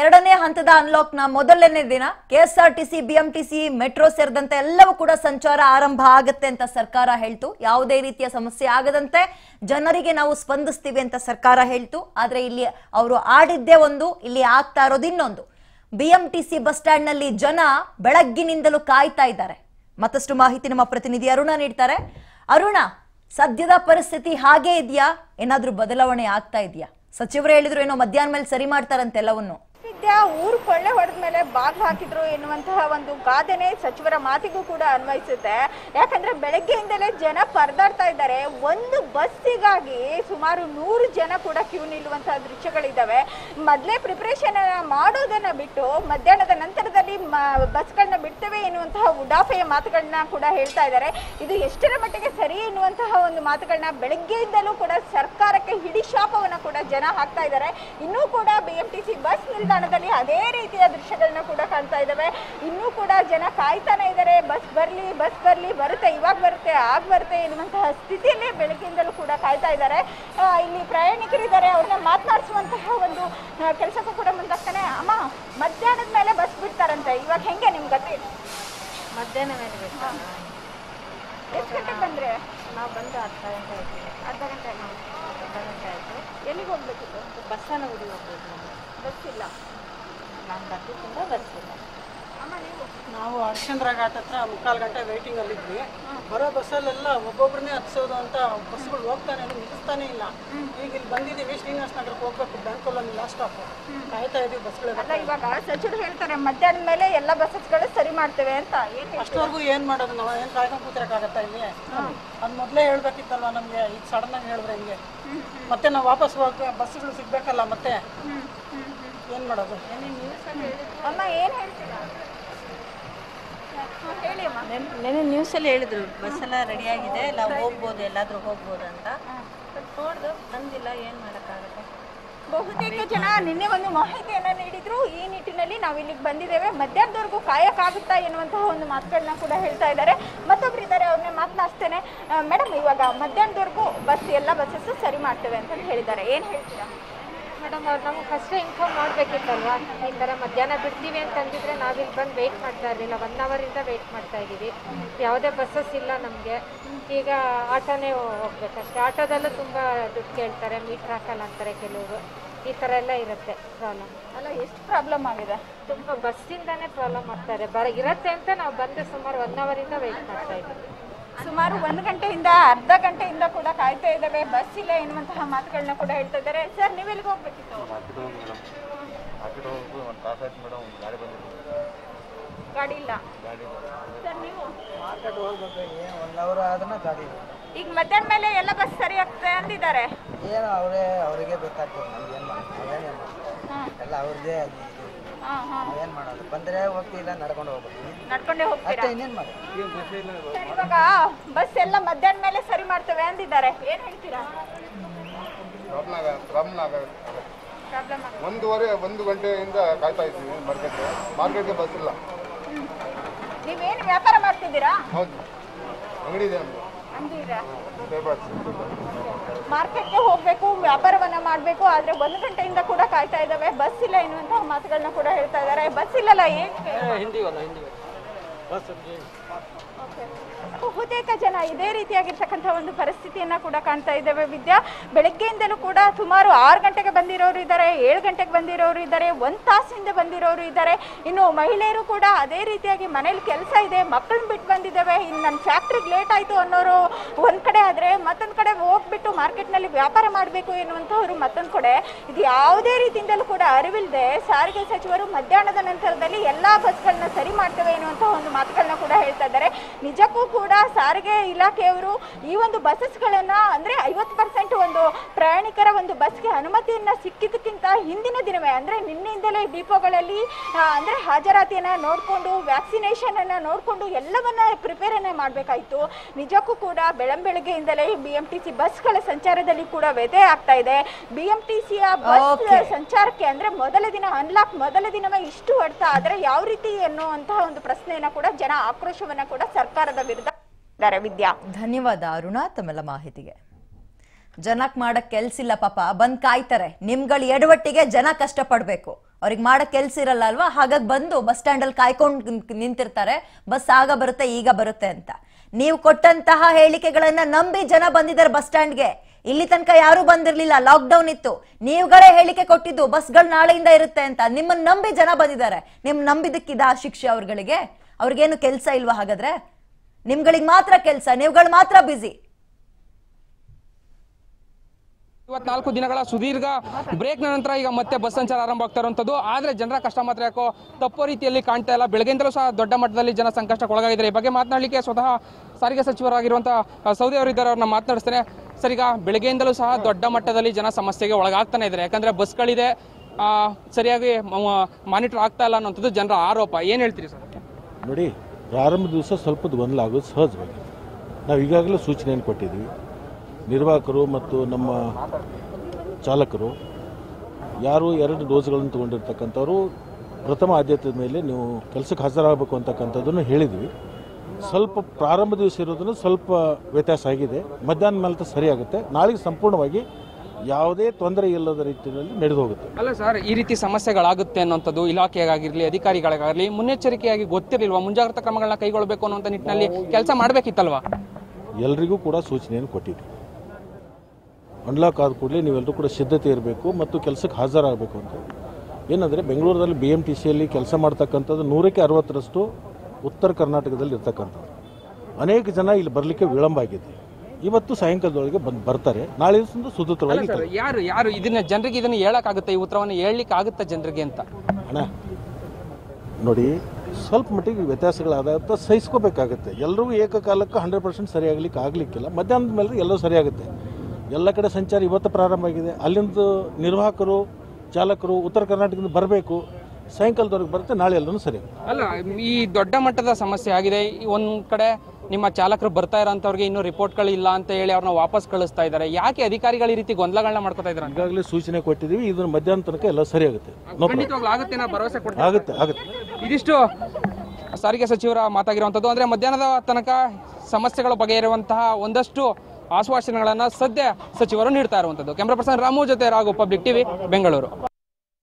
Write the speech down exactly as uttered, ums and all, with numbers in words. ಎರಡನೇ ಹಂತದ ಅನ್ಲಾಕ್ ನ ಮೊದಲನೇ ದಿನ ಕೆಎಸ್ಆರ್ಟಿಸಿ ಬಿಎಂಟಿಸಿ ಮೆಟ್ರೋ ಸೇರಿದಂತೆ ಎಲ್ಲವೂ ಕೂಡ ಸಂಚಾರ ಆರಂಭ ಆಗುತ್ತೆ ಅಂತ ಸರ್ಕಾರ ಹೇಳ್ತು. ಯಾವುದೇ ರೀತಿಯ ಸಮಸ್ಯೆ ಆಗದಂತೆ ಜನರಿಗೆ ನಾವು ಸ್ಪಂದಿಸ್ತೀವಿ ಅಂತ ಸರ್ಕಾರ ಹೇಳ್ತು. ಆದರೆ ಇಲ್ಲಿ ಅವರು ಆಡಿದ್ದೇ ಒಂದು, ಇಲ್ಲಿ ಆಗ್ತಾ ಇರೋದು ಇನ್ನೊಂದು. ಬಿಎಂಟಿಸಿ ಬಸ್ ಸ್ಟ್ಯಾಂಡ್ ನಲ್ಲಿ ಜನ ಬೆಳಗ್ಗಿನಿಂದಲೂ ಕಾಯ್ತಾ ಇದ್ದಾರೆ. ಮತ್ತಷ್ಟು ಮಾಹಿತಿ ನಮ್ಮ ಪ್ರತಿನಿಧಿ ಅರುಣ ನೀಡ್ತಾರೆ. ಅರುಣ, ಸದ್ಯದ ಪರಿಸ್ಥಿತಿ ಹಾಗೆ ಇದೆಯಾ, ಏನಾದರೂ ಬದಲಾವಣೆ ಆಗ್ತಾ ಇದೆಯಾ? ಸಚಿವರು ಹೇಳಿದ್ರು ಏನೋ ಮಧ್ಯಾಹ್ನ ಮೇಲೆ ಸರಿ ಮಾಡ್ತಾರಂತೆ ಎಲ್ಲವನ್ನೂ. ವಿದ್ಯಾ ಊರು ಕೊಳ್ಳೆ ಹೊಡೆದ ಮೇಲೆ ಬಾಗ್ಲು ಹಾಕಿದ್ರು ಎನ್ನುವಂತಹ ಒಂದು ಗಾದೆನೇ ಸಚಿವರ ಮಾತಿಗೂ ಕೂಡ ಅನ್ವಯಿಸುತ್ತೆ. ಯಾಕಂದ್ರೆ ಬೆಳಗ್ಗೆಯಿಂದಲೇ ಜನ ಪರದಾಡ್ತಾ ಇದ್ದಾರೆ. ಒಂದು ಬಸ್ಸಿಗಾಗಿ ಸುಮಾರು ನೂರು ಜನ ಕೂಡ ಕ್ಯೂ ನಿಲ್ಲುವಂತಹ ದೃಶ್ಯಗಳಿದ್ದಾವೆ. ಮೊದಲೇ ಪ್ರಿಪರೇಷನ್ ಮಾಡೋದನ್ನ ಬಿಟ್ಟು ಮಧ್ಯಾಹ್ನದ ನಂತರದಲ್ಲಿ ಬಸ್ಗಳನ್ನ ಬಿಡ್ತೇವೆ ಎನ್ನುವಂತಹ ಉಡಾಫೆಯ ಮಾತುಗಳನ್ನ ಕೂಡ ಹೇಳ್ತಾ ಇದ್ದಾರೆ. ಇದು ಎಷ್ಟರ ಮಟ್ಟಿಗೆ ಸರಿ ಎನ್ನುವಂತಹ ಒಂದು ಮಾತುಗಳನ್ನ ಬೆಳಗ್ಗೆಯಿಂದಲೂ ಕೂಡ ಸರ್ಕಾರಕ್ಕೆ ಹಿಡಿಶಾಪವನ್ನು ಕೂಡ ಜನ ಹಾಕ್ತಾ ಇದ್ದಾರೆ. ಇನ್ನೂ ಕೂಡ ಬಿಎಂಟಿಸಿ ಬಸ್ ನಿಲ್ದಾಣ ಅದೇ ರೀತಿಯ ದೃಶ್ಯಗಳನ್ನ ಕೂಡ ಕಾಣ್ತಾ ಇದ್ದಾವೆ. ಇನ್ನೂ ಕೂಡ ಜನ ಕಾಯ್ತಾನೆ ಇದ್ದಾರೆ, ಬಸ್ ಬರ್ಲಿ ಬಸ್ ಬರ್ಲಿ ಬರುತ್ತೆ ಇವಾಗ ಬರುತ್ತೆ ಆಗ ಬರುತ್ತೆ ಎನ್ನುವಂತಹ ಸ್ಥಿತಿಯಲ್ಲಿ ಬೆಳಗ್ಗೆಯಿಂದಲೂ ಕೂಡ ಕಾಯ್ತಾ ಇದ್ದಾರೆ. ಇಲ್ಲಿ ಪ್ರಯಾಣಿಕರಿದ್ದಾರೆ, ಅವ್ರನ್ನ ಮಾತನಾಡಿಸುವಂತಹ ಒಂದು ಕೆಲಸಕ್ಕೂ ಕೂಡ ಮುಂದಾಗ್ತಾನೆ. ಅಮ್ಮ, ಮಧ್ಯಾಹ್ನದ ಮೇಲೆ ಬಸ್ ಬಿಡ್ತಾರಂತೆ, ಇವಾಗ ಹೆಂಗೆ ನಿಮ್ ಗತಿ? ಮಧ್ಯಾಹ್ನ ಮೇಲೆ ಎಷ್ಟು ಗಂಟೆಗೆ ಬಂದ್ರೆ? ನಾವು ಬಂದು ಅರ್ಧ ಗಂಟೆ ಆಯ್ತು. ಅರ್ಧ ಗಂಟೆ ಅರ್ಧ ಗಂಟೆ ಆಯ್ತು. ಎಲ್ಲಿಗೆ ಹೋಗ್ಬೇಕಿತ್ತು? ಬಸ್ಸನ್ನು ಹುಡುಗಿ ಹೋಗ್ಬೇಕು. ಬಸ್ ಇಲ್ಲ, ನಾನು ಗಂಟೆ ತುಂಬ ಬಸ್ ಇಲ್ಲ. ನಾವು ಹರಿಶ್ಚಂದ್ರ ಘಾಟ್ ಹತ್ರ ಮುಕ್ಕಾಲು ಗಂಟೆ ವೇಟಿಂಗಲ್ಲಿದ್ವಿ. ಬರೋ ಬಸ್ಸಲ್ಲೆಲ್ಲ ಒಬ್ಬೊಬ್ಬರನ್ನೇ ಹತ್ಸೋದು ಅಂತ ಬಸ್ಗಳು ಹೋಗ್ತಾನೆ ನಿಲ್ಲಿಸ್ತಾನೆ ಇಲ್ಲ. ಈಗ ಇಲ್ಲಿ ಬಂದಿದ್ದೀವಿ, ಶ್ರೀನಿವಾಸ ನಗರಕ್ಕೆ ಹೋಗ್ಬೇಕು, ಬ್ಯಾಂಕೋಲಲ್ಲಿ ಲಾಸ್ಟ್ ಸ್ಟಾಪ್ ಕಾಯ್ತಾ ಇದೀವಿ ಬಸ್ಗಳೆಲ್ಲ. ಇವಾಗ ಸಚಿವರು ಹೇಳ್ತಾರೆ ಮಧ್ಯಾಹ್ನ ಮೇಲೆ ಎಲ್ಲ ಬಸ್ಸಸ್ಗಳು ಸರಿ ಮಾಡ್ತೇವೆ ಅಂತ. ಅಷ್ಟವರೆಗೂ ಏನು ಮಾಡೋದು? ನಾವು ಏನು ಕಾಯ್ಕೊಂಡು ಕೂತಿರಕ್ಕಾಗತ್ತಾ ಇಲ್ಲಿ? ಅದು ಮೊದಲೇ ಹೇಳ್ಬೇಕಿತ್ತಲ್ವ ನಮಗೆ. ಈಗ ಸಡನ್ ಆಗಿ ಹೇಳಿದ್ರೆ ಹಿಂಗೆ ಮತ್ತೆ ನಾವು ವಾಪಸ್ ಹೋಗ ಬಸ್ಗಳು ಸಿಗ್ಬೇಕಲ್ಲ, ಮತ್ತೆ ಏನು ಮಾಡೋದು? ಅಮ್ಮ, ಏನು ಹೇಳ್ತೀರ? ನೆನೆ ನ್ಯೂಸಲ್ಲಿ ಹೇಳಿದ್ರು ಬಸ್ಸೆಲ್ಲ ರೆಡಿಯಾಗಿದೆ, ನಾವು ಹೋಗ್ಬೋದು, ಎಲ್ಲಾದರೂ ಹೋಗ್ಬೋದು ಅಂತ. ನೋಡ್ದು ಬಂದಿಲ್ಲ, ಏನು ಮಾಡೋಕ್ಕಾಗುತ್ತೆ? ಬಹುತೇಕ ಜನ ನಿನ್ನೆ ಒಂದು ಮಾಹಿತಿಯನ್ನು ನೀಡಿದ್ರು, ಈ ನಿಟ್ಟಿನಲ್ಲಿ ನಾವು ಇಲ್ಲಿಗೆ ಬಂದಿದ್ದೇವೆ, ಮಧ್ಯಾಹ್ನದವರೆಗೂ ಕಾಯಕ್ಕಾಗುತ್ತಾ ಎನ್ನುವಂತಹ ಒಂದು ಮಾತುಗಳನ್ನ ಕೂಡ ಹೇಳ್ತಾ ಇದ್ದಾರೆ. ಮತ್ತೊಬ್ರು ಇದ್ದಾರೆ, ಅವ್ರನ್ನೇ ಮಾತನಾಡ್ತೇನೆ. ಮೇಡಮ್, ಇವಾಗ ಮಧ್ಯಾಹ್ನದವರೆಗೂ ಬಸ್ ಎಲ್ಲ ಬಸ್ಸಸ್ಸು ಸರಿ ಮಾಡ್ತೇವೆ ಅಂತ ಹೇಳಿದ್ದಾರೆ, ಏನು ಹೇಳ್ತೀರಾ? ಮೇಡಮ್, ಅವ್ರು ನಮ್ಗೆ ಫಸ್ಟೇ ಇನ್ಫಾರ್ಮ್ ಮಾಡಬೇಕಿತ್ತಲ್ವಾ? ಈ ಥರ ಮಧ್ಯಾಹ್ನ ಬಿಡ್ತೀವಿ ಅಂತಂದಿದ್ರೆ ನಾವಿಲ್ಲಿ ಬಂದು ವೆಯ್ಟ್ ಮಾಡ್ತಾ ಇರಲಿಲ್ಲ. ಒನ್ ಅವರಿಂದ ವೆಯ್ಟ್ ಮಾಡ್ತಾ ಇದ್ದೀವಿ, ಯಾವುದೇ ಬಸ್ಸಸ್ ಇಲ್ಲ ನಮಗೆ. ಈಗ ಆಟೋನೇ ಹೋಗ್ಬೇಕಷ್ಟೆ. ಆಟೋದಲ್ಲೂ ತುಂಬ ದುಡ್ಡು ಕೇಳ್ತಾರೆ, ಮೀಟ್ರ್ ಹಾಕಲ್ಲ ಅಂತಾರೆ ಕೆಲವರು. ಈ ಥರ ಎಲ್ಲ ಇರುತ್ತೆ ಪ್ರಾಬ್ಲಮ್ ಅಲ್ಲ? ಎಷ್ಟು ಪ್ರಾಬ್ಲಮ್ ಆಗಿದೆ? ತುಂಬ ಬಸ್ಸಿಂದನೇ ಪ್ರಾಬ್ಲಮ್ ಆಗ್ತಾರೆ. ಬರ ಇರುತ್ತೆ ಅಂತ ನಾವು ಬಂದು ಸುಮಾರು ಒನ್ ಅವರಿಂದ ವೆಯ್ಟ್ ಮಾಡ್ತಾ ಇದ್ದೀವಿ. ಸುಮಾರು ಒಂದು ಗಂಟೆಯಿಂದ ಅರ್ಧ ಗಂಟೆಯಿಂದ ಕೂಡ ಕಾಯ್ತಾ ಇದ್ದಾವೆ, ಬಸ್ ಇಲ್ಲ ಎನ್ನುವಂತಹ ಮಾತುಗಳನ್ನ ಕೂಡ ಹೇಳ್ತಾ ಇದ್ದಾರೆ. ಸರ್, ನೀವು ಎಲ್ಲಿಗೆ ಹೋಗ್ಬೇಕಿತ್ತು? ಗಾಡಿ ಇಲ್ಲ. ಸರ್, ನೀವು ಈಗ ಮಧ್ಯಾಹ್ನ ಮೇಲೆ ಎಲ್ಲ ಬಸ್ ಸರಿ ಆಗ್ತದೆ ಅಂದಿದ್ದಾರೆ. ಏನು ಅವರೇ ಅವರಿಗೆ ಗೊತ್ತಾಗ್ತದೆ, ಎಲ್ಲ ಅವ್ರದ್ದೇ. ಬಸ್ ಎಲ್ಲ ಮಧ್ಯಾಹ್ನ ಮೇಲೆ ಸರಿ ಮಾಡ್ತೇವೆ ಅಂದಿದ್ದಾರೆ, ಏನ್ ಹೇಳ್ತೀರಾ? ಒಂದೂವರೆ ಒಂದು ಗಂಟೆಯಿಂದ ಕಾಯ್ತಾ ಇದ್ದೀವಿ. ಮಾರ್ಕೆಟ್ ಮಾರ್ಕೆಟ್ಗೆ ಬಸ್ ಇಲ್ಲ. ನೀವೇನು ವ್ಯಾಪಾರ ಮಾಡ್ತಿದ್ದೀರಾ? ಹೌದು, ಅಂಗಡಿ ಇದೆ. ಮಾರ್ಕೆಟ್ಗೆ ಹೋಗ್ಬೇಕು, ವ್ಯಾಪಾರವನ್ನ ಮಾಡ್ಬೇಕು, ಆದ್ರೆ ಒಂದು ಗಂಟೆಯಿಂದ ಕೂಡ ಕಾಯ್ತಾ ಇದ್ದಾವೆ, ಬಸ್ ಇಲ್ಲ ಎನ್ನುವಂತಹ ಮಾತುಗಳನ್ನ ಕೂಡ ಹೇಳ್ತಾ ಇದ್ದಾರೆ. ಬಸ್ ಇಲ್ಲಲ್ಲ ಬಹುತೇಕ ಜನ ಇದೇ ರೀತಿಯಾಗಿರ್ತಕ್ಕಂಥ ಒಂದು ಪರಿಸ್ಥಿತಿಯನ್ನ ಕೂಡ ಕಾಣ್ತಾ ಇದ್ದೇವೆ. ವಿದ್ಯಾ, ಬೆಳಗ್ಗೆಯಿಂದಲೂ ಕೂಡ ಸುಮಾರು ಆರು ಗಂಟೆಗೆ ಬಂದಿರೋರು ಇದ್ದಾರೆ, ಏಳು ಗಂಟೆಗೆ ಬಂದಿರೋರು ಇದ್ದಾರೆ, ಒಂದು ತಾಸಿಂದ ಬಂದಿರೋರು ಇದ್ದಾರೆ. ಇನ್ನು ಮಹಿಳೆಯರು ಕೂಡ ಅದೇ ರೀತಿಯಾಗಿ ಮನೇಲಿ ಕೆಲಸ ಇದೆ, ಮಕ್ಕಳನ್ನ ಬಿಟ್ಟು ಬಂದಿದ್ದೇವೆ, ಇನ್ನು ನನ್ನ ಫ್ಯಾಕ್ಟ್ರಿಗೆ ಲೇಟ್ ಆಯಿತು ಅನ್ನೋರು ಒಂದು ಕಡೆ, ಆದರೆ ಮತ್ತೊಂದು ಕಡೆ ಹೋಗ್ಬಿಟ್ಟು ಮಾರ್ಕೆಟ್ನಲ್ಲಿ ವ್ಯಾಪಾರ ಮಾಡಬೇಕು ಎನ್ನುವಂಥವ್ರು ಮತ್ತೊಂದು ಕಡೆ. ಇದು ಯಾವುದೇ ರೀತಿಯಿಂದಲೂ ಕೂಡ ಅರಿವಿಲ್ಲದೆ ಸಾರಿಗೆ ಸಚಿವರು ಮಧ್ಯಾಹ್ನದ ನಂತರದಲ್ಲಿ ಎಲ್ಲ ಬಸ್ಗಳನ್ನ ಸರಿ ಮಾಡ್ತೇವೆ ಎನ್ನುವಂಥ ಒಂದು ಮಾತುಗಳನ್ನ ಕೂಡ ಹೇಳ್ತಾ ಇದ್ದಾರೆ. ನಿಜಕ್ಕೂ ಕೂಡ ಸಾರಿಗೆ ಇಲಾಖೆಯವರು ಈ ಒಂದು ಬಸ್ಸಸ್ಗಳನ್ನ ಅಂದ್ರೆ ಐವತ್ತು ಪರ್ಸೆಂಟ್ ಒಂದು ಪ್ರಯಾಣಿಕರ ಒಂದು ಬಸ್ಗೆ ಅನುಮತಿಯನ್ನ ಸಿಕ್ಕಿದ್ದಕ್ಕಿಂತ ಹಿಂದಿನ ದಿನವೇ ಅಂದ್ರೆ ನಿನ್ನೆಯಿಂದಲೇ ಡಿಪೋಗಳಲ್ಲಿ ಅಂದ್ರೆ ಹಾಜರಾತಿಯನ್ನ ನೋಡಿಕೊಂಡು ವ್ಯಾಕ್ಸಿನೇಷನ್ ಅನ್ನ ನೋಡಿಕೊಂಡು ಎಲ್ಲವನ್ನ ಪ್ರಿಪೇರನ್ನ ಮಾಡಬೇಕಾಯ್ತು. ನಿಜಕ್ಕೂ ಕೂಡ ಬೆಳಂಬೆಳಗ್ಗೆಯಿಂದಲೇ ಬಿಎಂಟಿಸಿ ಬಸ್ಗಳ ಸಂಚಾರದಲ್ಲಿ ಕೂಡ ವ್ಯತ್ಯಯ ಆಗ್ತಾ ಇದೆ. ಬಿಎಂಟಿಸಿಯ ಬಸ್ ಸಂಚಾರಕ್ಕೆ ಅಂದ್ರೆ ಮೊದಲ ದಿನ ಅನ್ಲಾಕ್ ಮೊದಲ ದಿನವೇ ಇಷ್ಟು ಹೊಡೆತ ಆದ್ರೆ ಯಾವ ರೀತಿ ಎನ್ನುವಂತಹ ಒಂದು ಪ್ರಶ್ನೆಯನ್ನ ಕೂಡ ಜನ ಆಕ್ರೋಶವನ್ನ ಕೂಡ ಸರ್ಕಾರದ ವಿರುದ್ಧ. ವಿದ್ಯಾ, ಧನ್ಯವಾದ ಅರುಣ ತಮ್ಮೆಲ್ಲ ಮಾಹಿತಿಗೆ. ಜನಕ್ಕೆ ಮಾಡ ಕೆಲಸ ಇಲ್ಲ ಪಾಪ ಬಂದು ಕಾಯ್ತಾರೆ ನಿಮ್ಗಳ ಎಡವಟ್ಟಿಗೆ ಜನ ಕಷ್ಟ ಪಡಬೇಕು ಅವರಿಗೆ ಮಾಡ ಕೆಲಸ ಇರಲ್ಲ ಅಲ್ವಾ ಹಾಗಾಗಿ ಬಂದು ಬಸ್ ಸ್ಟ್ಯಾಂಡ್ ಅಲ್ಲಿ ಕಾಯ್ಕೊಂಡು ನಿಂತಿರ್ತಾರೆ ಬಸ್ ಆಗ ಬರುತ್ತೆ ಈಗ ಬರುತ್ತೆ ಅಂತ ನೀವು ಕೊಟ್ಟಂತಹ ಹೇಳಿಕೆಗಳನ್ನು ನಂಬಿ ಜನ ಬಂದಿದ್ದಾರೆ ಬಸ್ ಸ್ಟ್ಯಾಂಡ್ ಗೆ ಇಲ್ಲಿ ತನಕ ಯಾರು ಬಂದಿರಲಿಲ್ಲ ಲಾಕ್ ಡೌನ್ ಇತ್ತು ನೀವುಗಳೇ ಹೇಳಿಕೆ ಕೊಟ್ಟಿದ್ದು ಬಸ್ ಗಳು ನಾಳೆಯಿಂದ ಇರುತ್ತೆ ಅಂತ ನಿಮ್ಮನ್ನ ನಂಬಿ ಜನ ಬಂದಿದ್ದಾರೆ ನಿಮ್ಮ ನಂಬಿದಕ್ಕಿದ ಶಿಕ್ಷೆ ಅವರಿಗೆ ಅವರಿಗೆ ಏನು ಕೆಲಸ ಇಲ್ವಾ ಹಾಗಾದ್ರೆ ನಿಮ್ಮಗಳಿಗೆ ಮಾತ್ರ ಕೆಲಸ ನೀವುಗಳು ಮಾತ್ರ ಬಿಜಿ इवत्नाल्कु दिन सुदीर्घ ब्रेक नंतर ईग मत्ते बस संचार आरंभ आगुत्तिरुवंतद्दु आद्रे जनर कष्ट मात्र याको तप्पु रीतियल्लि काण्ता इल्ल बेळगिनिंदलू सह दोड्ड मट्टदल्लि जन संकष्टक्कोळगागिद्दारे बग्गे मातनाडलिक्के स्वतः सारिगे सचिवरागिरुवंत सौदे अवरु इद्दारे अवरन्न मातनाडिस्ताने सर ईग बेळगिनिंदलू सह दोड्ड मट्टदल्लि जन समस्येगे ओळगाग्ताने इद्दारे याकंद्रे बस्गळिदे सरियागि मानिटर आगता इल्ल अन्नुवंतद्दु जनर आरोप एनु हेळ्तीरी सर नोडि प्रारंभ दिवस स्वल्प ಗೊಂದಲ ಆಗೋದು ಸಹಜವಾಗಿ ನಾವು ಈಗಾಗಲೇ ಸೂಚನೆಯನ್ನು ಕೊಟ್ಟಿದ್ದೀವಿ ನಿರ್ವಾಹಕರು ಮತ್ತು ನಮ್ಮ ಚಾಲಕರು ಯಾರು ಎರಡು ಡೋಸ್ಗಳನ್ನು ತಗೊಂಡಿರ್ತಕ್ಕಂತವರು ಪ್ರಥಮ ಆದ್ಯತೆ ಮೇಲೆ ನೀವು ಕೆಲಸಕ್ಕೆ ಹಾಜರಾಗಬೇಕು ಅಂತಕ್ಕಂತದನ್ನು ಹೇಳಿದ್ವಿ ಸ್ವಲ್ಪ ಪ್ರಾರಂಭ ದಿವಸ ಇರೋದನ್ನ ಸ್ವಲ್ಪ ವ್ಯತ್ಯಾಸ ಆಗಿದೆ ಮಧ್ಯಾಹ್ನ ಮೇಲೆ ಸರಿ ಆಗುತ್ತೆ ನಾಳೆಗೆ ಸಂಪೂರ್ಣವಾಗಿ ಯಾವುದೇ ತೊಂದರೆ ಇಲ್ಲದ ರೀತಿಯಲ್ಲಿ ನಡೆದು ಹೋಗುತ್ತೆ ಅಲ್ಲ ಸರ್ ಈ ರೀತಿ ಸಮಸ್ಯೆಗಳಾಗುತ್ತೆ ಅನ್ನುವಂತದ್ದು ಇಲಾಖೆಗಾಗಿರಲಿ ಅಧಿಕಾರಿಗಳಿಗಾಗಿರಲಿ ಮುನ್ನೆಚ್ಚರಿಕೆಯಾಗಿ ಗೊತ್ತಿರಲಿಲ್ವಾ ಮುಂಜಾಗ್ರತಾ ಕ್ರಮಗಳನ್ನು ಕೈಗೊಳ್ಳಬೇಕು ಅನ್ನುವಂತ ನಿಟ್ಟಿನಲ್ಲಿ ಕೆಲಸ ಮಾಡಬೇಕಿತ್ತಲ್ವಾ ಎಲ್ಲರಿಗೂ ಕೂಡ ಸೂಚನೆಯನ್ನು ಕೊಟ್ಟಿದ್ದೀವಿ ಅನ್ಲಾಕ್ ಆದ ಕೂಡಲೇ ನೀವೆಲ್ಲರೂ ಕೂಡ ಸಿದ್ಧತೆ ಇರಬೇಕು ಮತ್ತು ಕೆಲಸಕ್ಕೆ ಹಾಜರಾಗಬೇಕು ಅಂತ ಏನಂದರೆ ಬೆಂಗಳೂರಿನಲ್ಲಿ ಬಿ ಎಮ್ ಟಿ ಸಿಯಲ್ಲಿ ಕೆಲಸ ಮಾಡ್ತಕ್ಕಂಥದ್ದು ನೂರಕ್ಕೆ ಅರವತ್ತರಷ್ಟು ಉತ್ತರ ಕರ್ನಾಟಕದಲ್ಲಿ ಇರ್ತಕ್ಕಂಥದ್ದು ಅನೇಕ ಜನ ಇಲ್ಲಿ ಬರಲಿಕ್ಕೆ ವಿಳಂಬ ಆಗಿದೆ ಇವತ್ತು ಸಾಯಂಕಾಲದೊಳಗೆ ಬಂದು ಬರ್ತಾರೆ ನಾಳೆ ಒಂದು ಸುದೂತ್ರವಾಗಿ ಯಾರು ಯಾರು ಇದನ್ನ ಜನರಿಗೆ ಇದನ್ನ ಹೇಳೋಕ್ಕಾಗುತ್ತೆ ಈ ಉತ್ತರವನ್ನು ಹೇಳಲಿಕ್ಕೆ ಆಗುತ್ತಾ ಜನರಿಗೆ ಅಂತ ಅಣ್ಣ ನೋಡಿ ಸ್ವಲ್ಪ ಮಟ್ಟಿಗೆ ವ್ಯತ್ಯಾಸಗಳಾದಾಗ ಸಹಿಸ್ಕೋಬೇಕಾಗುತ್ತೆ ಎಲ್ಲರಿಗೂ ಏಕಕಾಲಕ್ಕೆ ಹಂಡ್ರೆಡ್ ಪರ್ಸೆಂಟ್ ಸರಿಯಾಗಲಿಕ್ಕೆ ಆಗಲಿಕ್ಕಿಲ್ಲ ಮಧ್ಯಾಹ್ನದ ಮೇಲೆ ಎಲ್ಲರೂ ಸರಿಯಾಗುತ್ತೆ ಎಲ್ಲ ಕಡೆ ಸಂಚಾರ ಇವತ್ತು ಪ್ರಾರಂಭ ಆಗಿದೆ ಅಲ್ಲಿಂದ ನಿರ್ವಾಹಕರು ಚಾಲಕರು ಉತ್ತರ ಕರ್ನಾಟಕದಿಂದ ಬರಬೇಕು ಸಾಯಂಕಾಲದವರೆಗೆ ಬರುತ್ತೆ ನಾಳೆ ಎಲ್ಲರೂ ಸರಿ ಅಲ್ಲ ಈ ದೊಡ್ಡ ಮಟ್ಟದ ಸಮಸ್ಯೆ ಆಗಿದೆ ಒಂದು ಕಡೆ ನಿಮ್ಮ ಚಾಲಕರು ಬರ್ತಾ ಇರೋಂಥವ್ರಿಗೆ ಇನ್ನೂ ರಿಪೋರ್ಟ್ಗಳು ಇಲ್ಲ ಅಂತ ಹೇಳಿ ಅವ್ರನ್ನ ವಾಪಸ್ ಕಳಿಸ್ತಾ ಇದ್ದಾರೆ ಯಾಕೆ ಅಧಿಕಾರಿಗಳು ಈ ರೀತಿ ಗೊಂದಲಗಳನ್ನ ಮಾಡ್ಕೊತಾ ಇದ್ದಾರೆ ಈಗಾಗಲೇ ಸೂಚನೆ ಕೊಟ್ಟಿದ್ದೀವಿ ಇದನ್ನ ಮಧ್ಯಾಹ್ನ ತನಕ ಎಲ್ಲ ಸರಿ ಆಗುತ್ತೆ ಖಂಡಿತವಾಗ್ಲೂ ಆಗುತ್ತೆ ನಾನು ಭರವಸೆ ಕೊಡ್ತೀನಿ ಆಗುತ್ತೆ ಆಗುತ್ತೆ ಇದಿಷ್ಟು ಸಾರಿಗೆ ಸಚಿವರ ಮಾತಾಗಿರುವಂಥದ್ದು ಅಂದರೆ ಮಧ್ಯಾಹ್ನದ ತನಕ ಸಮಸ್ಯೆಗಳ ಬಗೆಹರಿಯುವಂತಹ ಒಂದಷ್ಟು ಆಶ್ವಾಸನೆಗಳನ್ನು ಸದ್ಯ ಸಚಿವರು ನೀಡ್ತಾ ಇರುವಂಥದ್ದು ಕ್ಯಾಮರಾ ಪರ್ಸನ್ ರಾಮು ಜೊತೆ ರಾಘು ಪಬ್ಲಿಕ್ ಟಿವಿ ಬೆಂಗಳೂರು.